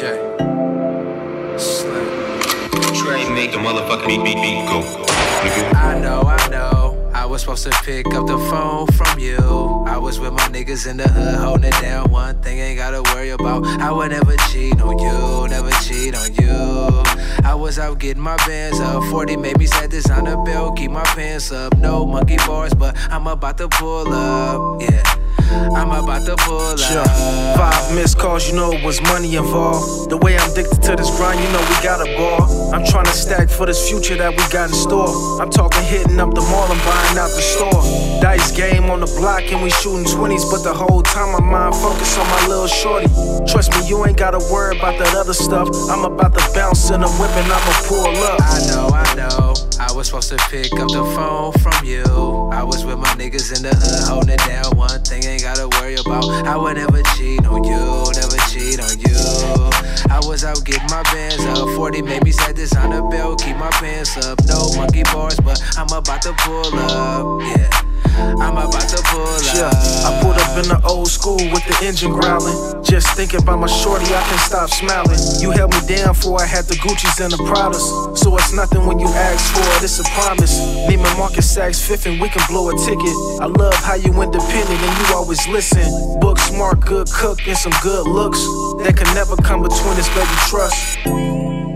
Check. Slay. Make a motherfucking beat go. I know. I was supposed to pick up the phone from you. I was with my niggas in the hood holding it down. One thing ain't gotta worry about. I would never cheat on you, never cheat on you. I was out getting my bands up. 40 made me sad, design a belt, keep my pants up. No monkey bars, but I'm about to pull up. Yeah, I'm about to pull up. Sure. 5 missed calls, you know it was money involved. The way I'm addicted to this grind, you know we got a ball. I'm trying to stack for this future that we got in store. I'm talking hitting up the mall and buying out the store. Dice game on the block and we shooting 20s, but the whole time my mind focused on my little shorty. Trust me, you ain't gotta worry about that other stuff. I'm about to bounce in a whip and I'ma pull up. I know. I was supposed to pick up the phone from you. I was with my niggas in the hood holding it down. One thing ain't gotta worry about. I would never cheat on you, never cheat on you. I was out getting my bands up. 40 made me set this on the belt, keep my pants up. No monkey bars, but I'm about to pull up. Yeah, I'm about to pull up. Yeah, I pulled up in the old school with the engine growling. Just thinking about my shorty, I can't stop smiling. You held me down before I had the Gucci's and the Pradas. So it's nothing when you ask for it, it's a promise. Neiman Marcus, Saks Fifth, and we can blow a ticket. I love how you independent and you always listen. Book smart, good cook, and some good looks. That can never come between us, baby, trust.